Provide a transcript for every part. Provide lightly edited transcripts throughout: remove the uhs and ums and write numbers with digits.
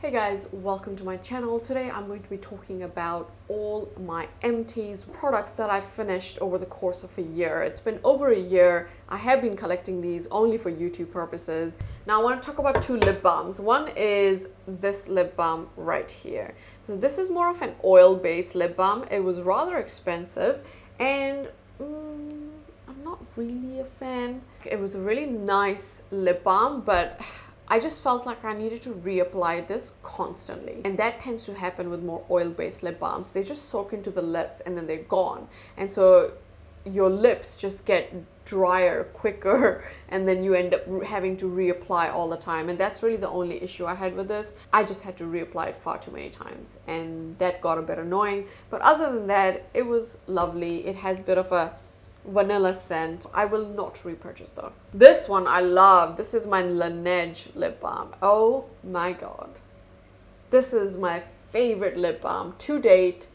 Hey guys, welcome to my channel. Today I'm going to be talking about all my empties, products that I've finished over the course of a year. It's been over a year. I have been collecting these only for YouTube purposes. Now I want to talk about two lip balms. One is this lip balm right here. So this is more of an oil-based lip balm. It was rather expensive and I'm not really a fan. It was a really nice lip balm, but I just felt like I needed to reapply this constantly. And that tends to happen with more oil-based lip balms. They just soak into the lips and then they're gone. And so your lips just get drier quicker and then you end up having to reapply all the time. And that's really the only issue I had with this. I just had to reapply it far too many times and that got a bit annoying. But other than that, it was lovely. It has a bit of a vanilla scent. I will not repurchase though. This one I love. This is my Laneige lip balm. Oh my god. This is my favorite lip balm to date,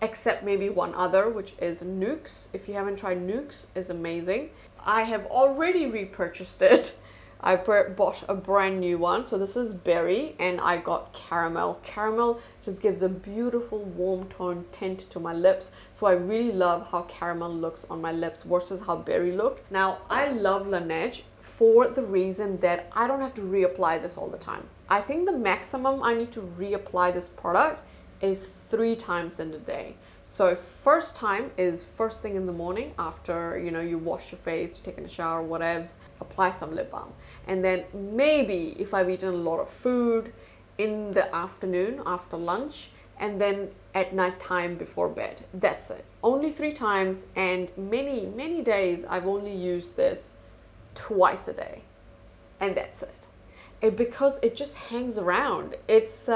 except maybe one other, which is Nuxe. If you haven't tried Nuxe, it's amazing. I have already repurchased it. I bought a brand new one. So this is berry and I got caramel. Caramel just gives a beautiful warm tone tint to my lips. So I really love how caramel looks on my lips versus how berry looked. Now I love Laneige for the reason that I don't have to reapply this all the time. I think the maximum I need to reapply this product is 3 times in a day. So first time is first thing in the morning after, you know, you wash your face, you take a shower, whatevs, apply some lip balm. And then maybe if I've eaten a lot of food in the afternoon after lunch, and then at night time before bed, that's it. Only 3 times and many days I've only used this twice a day and that's it. Because it just hangs around. It's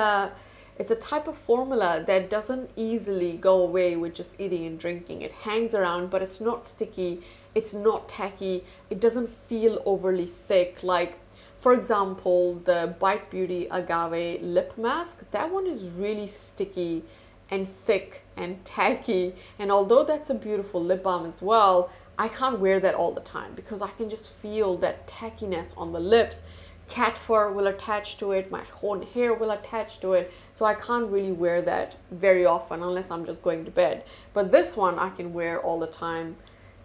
a type of formula that doesn't easily go away with just eating and drinking. It hangs around, but it's not sticky. It's not tacky. It doesn't feel overly thick. Like, for example, the Bite Beauty Agave Lip Mask. That one is really sticky and thick and tacky. And although that's a beautiful lip balm as well, I can't wear that all the time because I can just feel that tackiness on the lips. Cat fur will attach to it, my own hair will attach to it, so I can't really wear that very often unless I'm just going to bed. But this one I can wear all the time.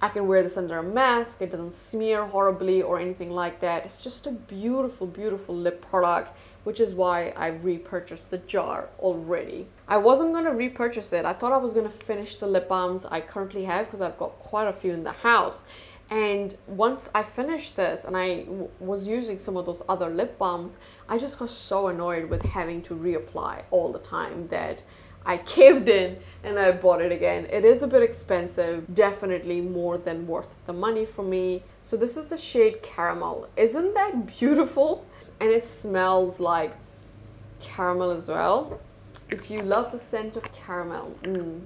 I can wear this under a mask. It doesn't smear horribly or anything like that. It's just a beautiful lip product, which is why I repurchased the jar already. I wasn't going to repurchase it. I thought I was going to finish the lip balms I currently have because I've got quite a few in the house. And once I finished this and I was using some of those other lip balms, I just got so annoyed with having to reapply all the time that I caved in and I bought it again. It is a bit expensive, definitely more than worth the money for me. So this is the shade Caramel. Isn't that beautiful? And it smells like caramel as well. If you love the scent of caramel,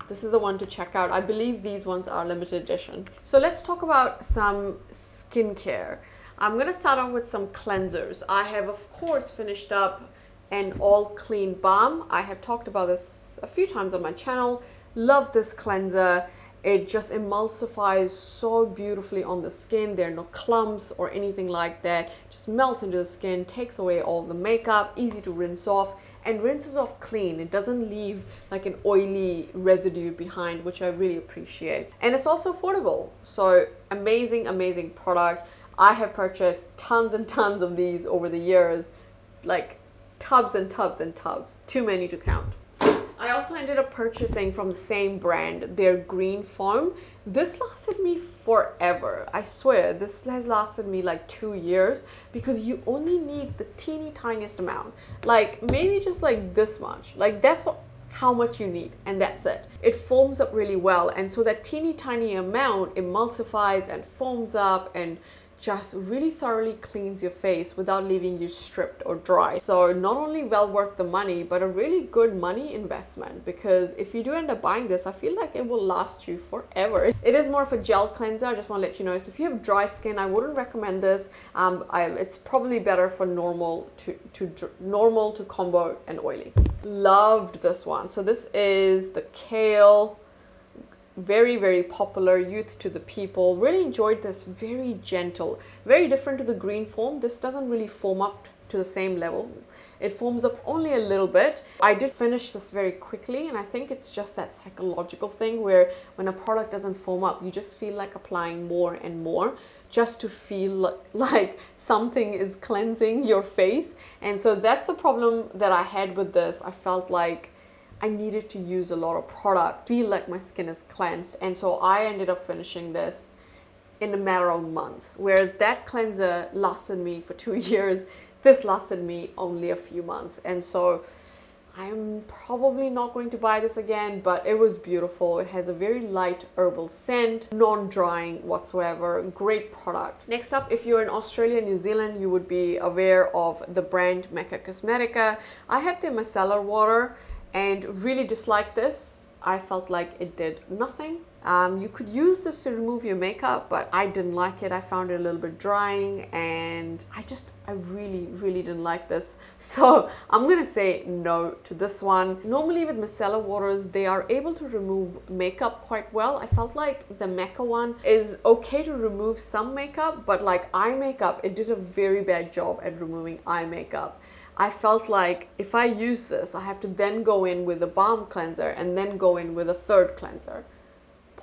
this is the one to check out. I believe these ones are limited edition. So let's talk about some skincare. I'm gonna start off with some cleansers. I have, of course, finished up an All Clean balm. I have talked about this a few times on my channel. Love this cleanser. It just emulsifies so beautifully on the skin. There are no clumps or anything like that. Just melts into the skin, takes away all the makeup, easy to rinse off, and rinses off clean. It doesn't leave like an oily residue behind, which I really appreciate. And it's also affordable. So amazing product. I have purchased tons and tons of these over the years, like tubs and tubs and tubs, too many to count. I also ended up purchasing from the same brand, their green foam. This lasted me forever. I swear, this has lasted me like 2 years because you only need the teeny tiniest amount. Like maybe just like this much. Like that's how much you need and that's it. It foams up really well. And so that teeny tiny amount emulsifies and foams up and just really thoroughly cleans your face without leaving you stripped or dry. So not only well worth the money, but a really good money investment, because if you do end up buying this, I feel like it will last you forever. It is more of a gel cleanser. I just want to let you know. So if you have dry skin, I wouldn't recommend this. It's probably better for normal to combo and oily. Loved this one. So this is the Kale. Very popular, Youth to the People. Really enjoyed this. Very gentle, very different to the green foam. This doesn't really foam up to the same level. It forms up only a little bit. I did finish this very quickly, and I think it's just that psychological thing where when a product doesn't form up, you just feel like applying more and more just to feel like something is cleansing your face. And so that's the problem that I had with this. I felt like I needed to use a lot of product, feel like my skin is cleansed. And so I ended up finishing this in a matter of months, whereas that cleanser lasted me for 2 years. This lasted me only a few months. And so I'm probably not going to buy this again, but it was beautiful. It has a very light herbal scent, non-drying whatsoever, great product. Next up, if you're in Australia, New Zealand, you would be aware of the brand Mecca Cosmetica. I have their micellar water and really disliked this. I felt like it did nothing. You could use this to remove your makeup, but I didn't like it. I found it a little bit drying, and I really didn't like this. So I'm gonna say no to this one. Normally with micellar waters, they are able to remove makeup quite well. I felt like the Mecca one is okay to remove some makeup, but like eye makeup, it did a very bad job at removing eye makeup. I felt like if I use this, I have to then go in with a balm cleanser and then go in with a third cleanser.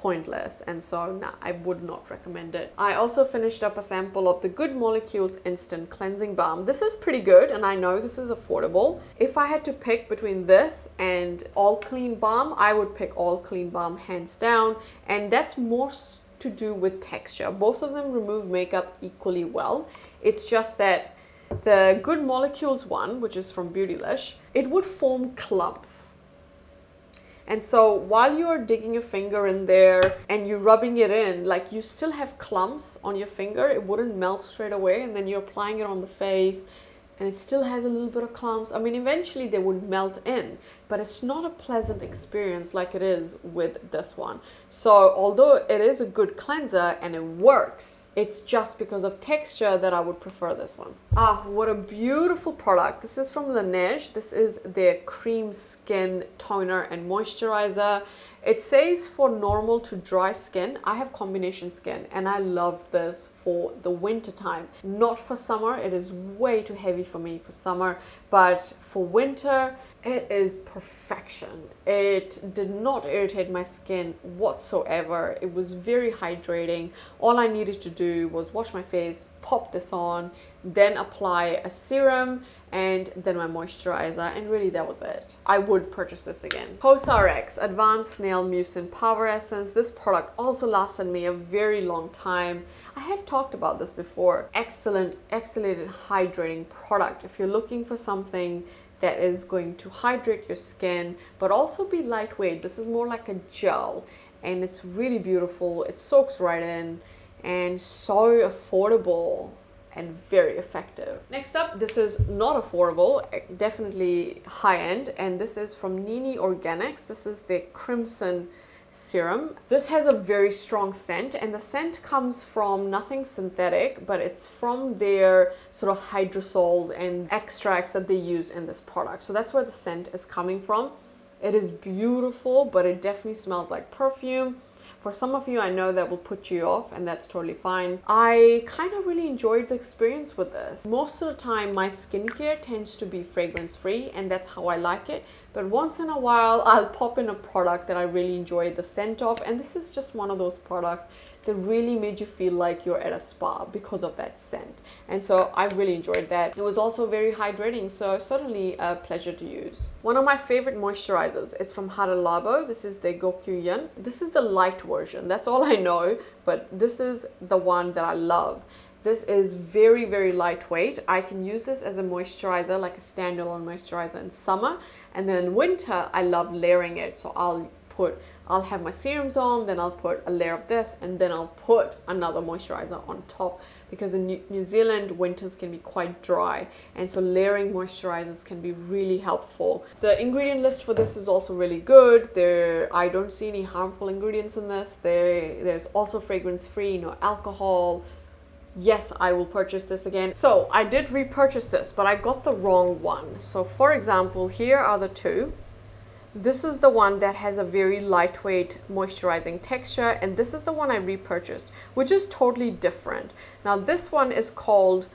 Pointless. And so nah, I would not recommend it. I also finished up a sample of the Good Molecules Instant Cleansing Balm. This is pretty good, and I know this is affordable. If I had to pick between this and All Clean Balm, I would pick All Clean Balm hands down, and that's more to do with texture. Both of them remove makeup equally well. It's just that the Good Molecules one, which is from Beautylish, it would form clumps. And so while you're digging your finger in there and you're rubbing it in, like you still have clumps on your finger. It wouldn't melt straight away, and then you're applying it on the face and it still has a little bit of clumps. I mean, eventually they would melt in, but it's not a pleasant experience like it is with this one. So although it is a good cleanser and it works, it's just because of texture that I would prefer this one. Ah, what a beautiful product. This is from Laneige. This is their cream skin toner and moisturizer. It says for normal to dry skin. I have combination skin, and I love this for the winter time. Not for summer, it is way too heavy for me for summer, but for winter, it is perfection. It did not irritate my skin whatsoever. It was very hydrating. All I needed to do was wash my face, pop this on, then apply a serum and then my moisturizer, and really that was it. I would purchase this again. COSRX Advanced Snail Mucin Power Essence. This product also lasted me a very long time. I have talked about this before. Excellent, excellent hydrating product. If you're looking for something that is going to hydrate your skin but also be lightweight, this is more like a gel, and it's really beautiful. It soaks right in and so affordable and very effective. Next up, this is not affordable, definitely high-end, and this is from Nini Organics. This is the Crimson Serum. This has a very strong scent, and the scent comes from nothing synthetic, but it's from their sort of hydrosols and extracts that they use in this product. So that's where the scent is coming from. It is beautiful, but it definitely smells like perfume. For some of you, I know that will put you off, and that's totally fine. I kind of really enjoyed the experience with this. Most of the time, my skincare tends to be fragrance-free, and that's how I like it. But once in a while, I'll pop in a product that I really enjoy the scent of, and this is just one of those products that really made you feel like you're at a spa because of that scent. And so I really enjoyed that. It was also very hydrating, so certainly a pleasure to use. One of my favorite moisturizers is from Hada Labo. This is the Gokyuyan. This is the light version. That's all I know, but this is the one that I love. This is very, very lightweight. I can use this as a moisturizer, like a standalone moisturizer in summer. And then in winter, I love layering it. So I'll have my serums on, then I'll put a layer of this, and then I'll put another moisturizer on top, because in New Zealand winters can be quite dry, and so layering moisturizers can be really helpful. The ingredient list for this is also really good. I don't see any harmful ingredients in this. There's also fragrance free, no alcohol. Yes, I will purchase this again. So I did repurchase this, but I got the wrong one. So for example, here are the two. This is the one that has a very lightweight moisturizing texture, and this is the one I repurchased, which is totally different. Now this one is called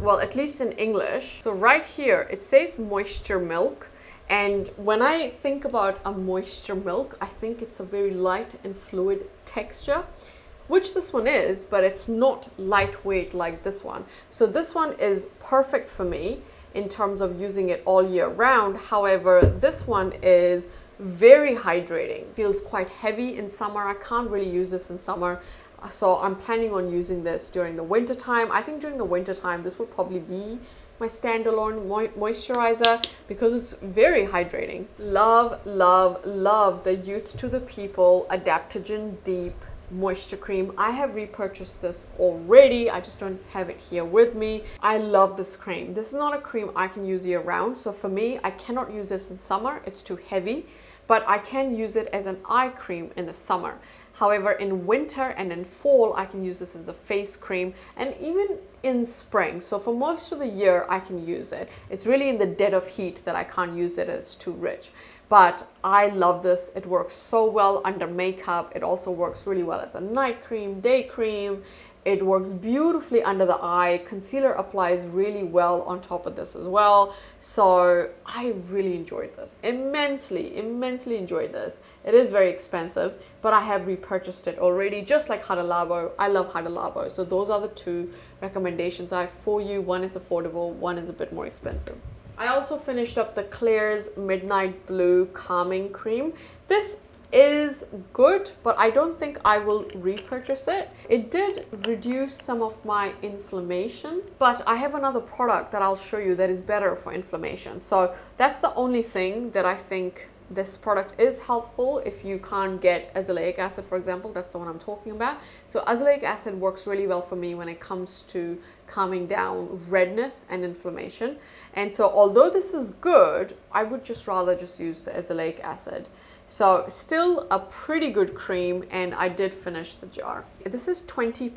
well, at least in English. So right here, it says moisture milk. And when I think about a moisture milk, I think it's a very light and fluid texture, which this one is, but it's not lightweight like this one. So this one is perfect for me in terms of using it all year round. However, this one is very hydrating, feels quite heavy in summer. I can't really use this in summer. So I'm planning on using this during the winter time. I think during the winter time, this will probably be my standalone moisturizer because it's very hydrating. Love, love, love the Youth to the People Adaptogen Deep Moisture Cream. I have repurchased this already. I just don't have it here with me. I love this cream. This is not a cream I can use year round. So for me, I cannot use this in summer. It's too heavy, but I can use it as an eye cream in the summer. However, in winter and in fall, I can use this as a face cream and even in spring. So for most of the year, I can use it. It's really in the dead of heat that I can't use it, and it's too rich. But I love this. It works so well under makeup. It also works really well as a night cream, day cream. It works beautifully under the eye. Concealer applies really well on top of this as well. So I really enjoyed this. Immensely, immensely enjoyed this. It is very expensive, but I have repurchased it already, just like Hada Labo. I love Hada Labo. So those are the two recommendations I have for you. One is affordable, one is a bit more expensive. I also finished up the Klairs Midnight Blue Calming Cream. This is good, but I don't think I will repurchase it. It did reduce some of my inflammation, but I have another product that I'll show you that is better for inflammation. So that's the only thing that I think this product is helpful if you can't get azelaic acid, for example. That's the one I'm talking about. So azelaic acid works really well for me when it comes to calming down redness and inflammation. And so although this is good, I would just rather just use the azelaic acid. So still a pretty good cream, and I did finish the jar. This is 20%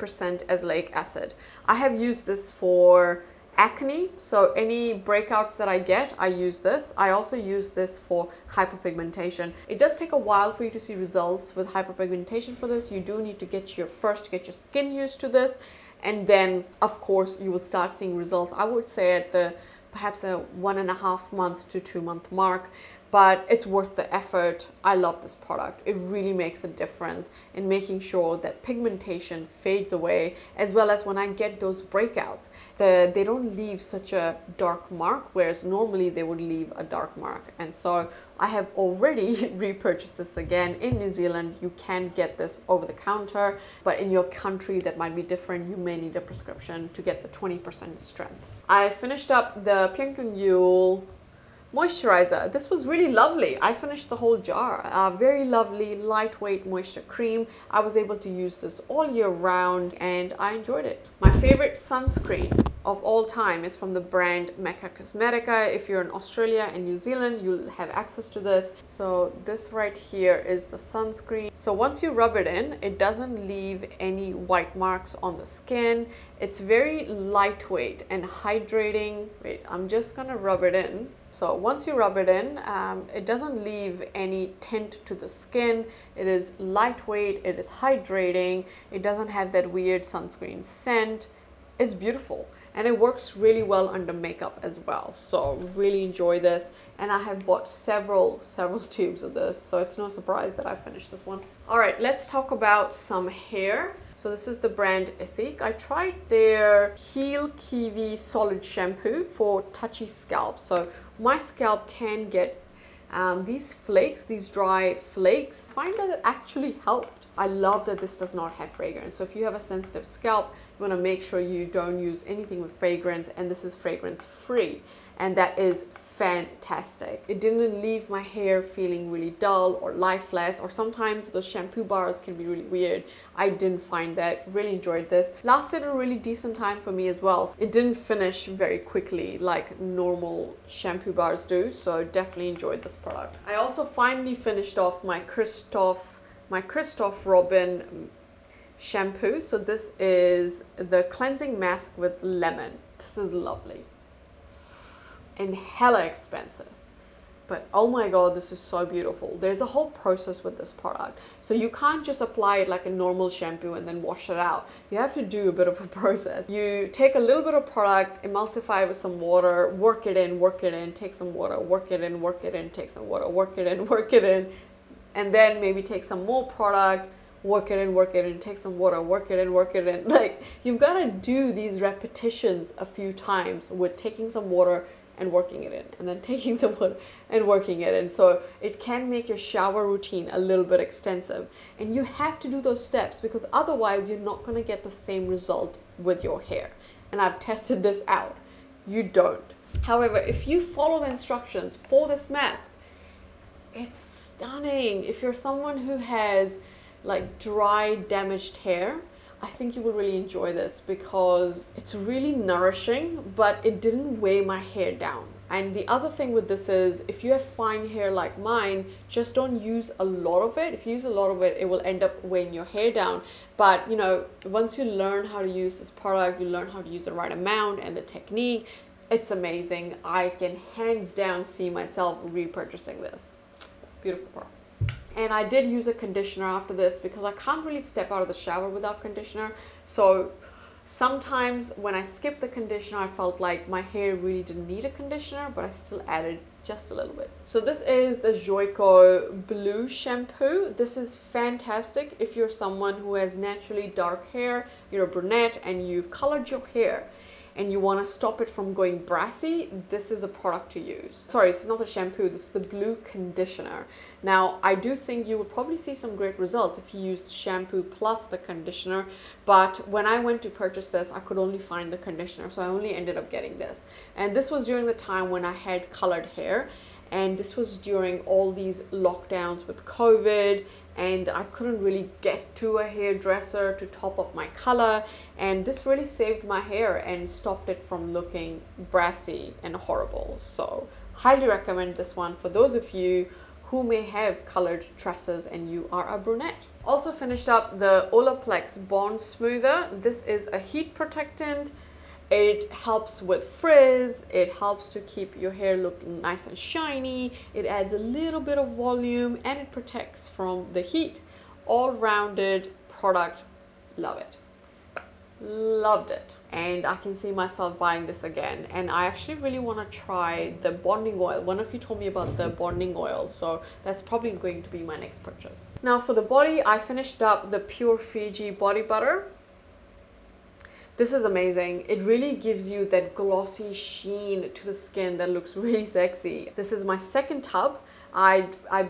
azelaic acid. I have used this for acne, so any breakouts that I get, I use this. I also use this for hyperpigmentation. It does take a while for you to see results with hyperpigmentation for this. You do need to get your skin used to this, and then of course you will start seeing results. I would say at the perhaps a 1.5 month to 2 month mark. But it's worth the effort. I love this product. It really makes a difference in making sure that pigmentation fades away, as well as when I get those breakouts, they don't leave such a dark mark, whereas normally they would leave a dark mark. And so I have already repurchased this again. In New Zealand, you can get this over the counter, but in your country that might be different. You may need a prescription to get the 20% strength. I finished up the Pyunkang Yul moisturizer. This was really lovely. I finished the whole jar. Very lovely, lightweight moisture cream. I was able to use this all year round, and I enjoyed it. My favorite sunscreen of all time is from the brand Mecca Cosmetica. If you're in Australia and New Zealand, you'll have access to this. So this right here is the sunscreen. So once you rub it in, it doesn't leave any white marks on the skin. It's very lightweight and hydrating. Wait, I'm just gonna rub it in. So once you rub it in, it doesn't leave any tint to the skin. It is lightweight, it is hydrating, it doesn't have that weird sunscreen scent. It's beautiful, and it works really well under makeup as well. So really enjoy this, and I have bought several tubes of this, so it's no surprise that I finished this one. All right, let's talk about some hair. So this is the brand Ethique. I tried their Heali Kiwi Solid Shampoo for touchy scalp. So my scalp can get these flakes, these dry flakes. I find that it actually helped. I love that this does not have fragrance. So if you have a sensitive scalp, you want to make sure you don't use anything with fragrance, and this is fragrance free, and that is fantastic. It didn't leave my hair feeling really dull or lifeless, or sometimes those shampoo bars can be really weird. I didn't find that. Really enjoyed this. Lasted a really decent time for me as well. It didn't finish very quickly like normal shampoo bars do, so definitely enjoyed this product. I also finally finished off my Christophe Robin shampoo. So this is the cleansing mask with lemon. This is lovely and hella expensive. But oh my god, this is so beautiful. There's a whole process with this product. So you can't just apply it like a normal shampoo and then wash it out. You have to do a bit of a process. You take a little bit of product, emulsify with some water, work it in, take some water, work it in, take some water, work it in, and then maybe take some more product, work it in, take some water, work it in. Like, you've got to do these repetitions a few times with taking some water and working it in, and then taking some water and working it in. So it can make your shower routine a little bit extensive, and you have to do those steps because otherwise you're not going to get the same result with your hair. And I've tested this out. You don't. However, if you follow the instructions for this mask, it's stunning. If you're someone who has like dry, damaged hair, I think you will really enjoy this because it's really nourishing, but it didn't weigh my hair down. And the other thing with this is, if you have fine hair like mine, just don't use a lot of it. If you use a lot of it, it will end up weighing your hair down. But you know, once you learn how to use this product, you learn how to use the right amount and the technique, it's amazing. I can hands down see myself repurchasing this. Beautiful product. And I did use a conditioner after this because I can't really step out of the shower without conditioner. So sometimes when I skipped the conditioner, I felt like my hair really didn't need a conditioner, but I still added just a little bit. So this is the Joico Blue Shampoo. This is fantastic if you're someone who has naturally dark hair, you're a brunette, and you've colored your hair, and you want to stop it from going brassy. This is a product to use. Sorry, it's not a shampoo, this is the blue conditioner. Now, I do think you would probably see some great results if you used shampoo plus the conditioner, but when I went to purchase this, I could only find the conditioner, so I only ended up getting this. And this was during the time when I had colored hair, and this was during all these lockdowns with COVID, and I couldn't really get to a hairdresser to top up my color, and this really saved my hair and stopped it from looking brassy and horrible. So highly recommend this one for those of you who may have colored tresses and you are a brunette. Also finished up the Olaplex Bond Smoother. This is a heat protectant. It helps with frizz, it helps to keep your hair looking nice and shiny, it adds a little bit of volume, and it protects from the heat. All-rounded product, love it. Loved it. And I can see myself buying this again. And I actually really want to try the bonding oil. One of you told me about the bonding oil, so that's probably going to be my next purchase. Now for the body, I finished up the Pure Fiji Body Butter. This is amazing. It really gives you that glossy sheen to the skin that looks really sexy. This is my second tub. I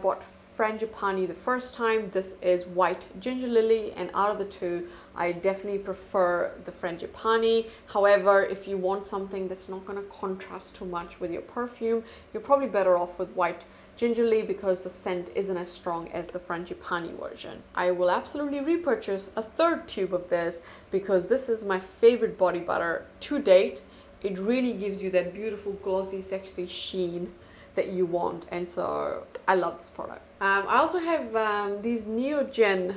bought Frangipani the first time. This is White Ginger Lily, and out of the two, I definitely prefer the Frangipani. However, if you want something that's not going to contrast too much with your perfume, you're probably better off with White Ginger Lily because the scent isn't as strong as the Frangipani version. I will absolutely repurchase a third tube of this because this is my favorite body butter to date. It really gives you that beautiful, glossy, sexy sheen that you want, and so I love this product. I also have these Neogen.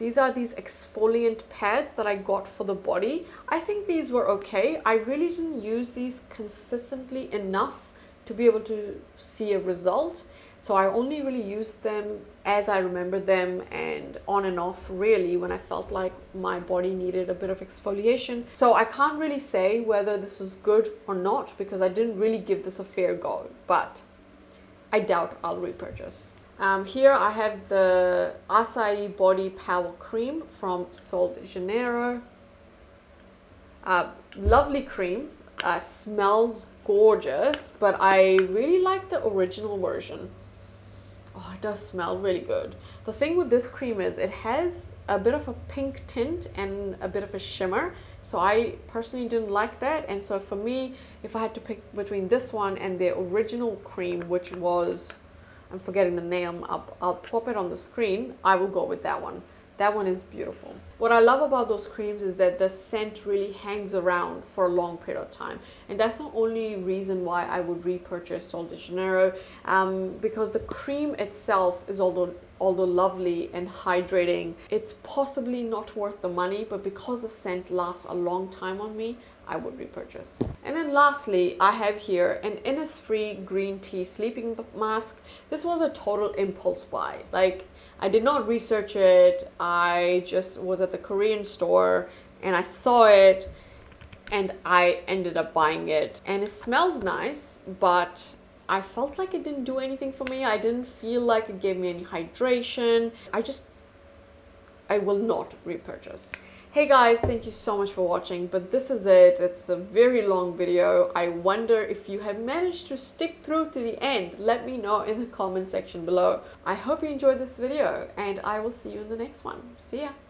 These are these exfoliant pads that I got for the body. I think these were okay. I really didn't use these consistently enough to be able to see a result, so I only really used them as I remember them and on and off really when I felt like my body needed a bit of exfoliation. So I can't really say whether this is good or not because I didn't really give this a fair go, but I doubt I'll repurchase. Here I have the Acai Body Power Cream from Sol de Janeiro. Lovely cream, smells gorgeous, but I really like the original version. Oh, it does smell really good. The thing with this cream is it has a bit of a pink tint and a bit of a shimmer, so I personally didn't like that. And so for me, if I had to pick between this one and the original cream, which was, I'm forgetting the name, I'll pop it on the screen, I will go with that one. That one is beautiful. What I love about those creams is that the scent really hangs around for a long period of time, and that's the only reason why I would repurchase Sol de Janeiro, because the cream itself is although lovely and hydrating, it's possibly not worth the money, but because the scent lasts a long time on me, I would repurchase. And then lastly, I have here an Innisfree green tea sleeping mask. This was a total impulse buy. Like, I did not research it. I just was at the Korean store and I saw it and I ended up buying it. And it smells nice, but I felt like it didn't do anything for me. I didn't feel like it gave me any hydration. I will not repurchase. Hey guys, thank you so much for watching, but this is it. It's a very long video. I wonder if you have managed to stick through to the end. Let me know in the comment section below. I hope you enjoyed this video and I will see you in the next one. See ya.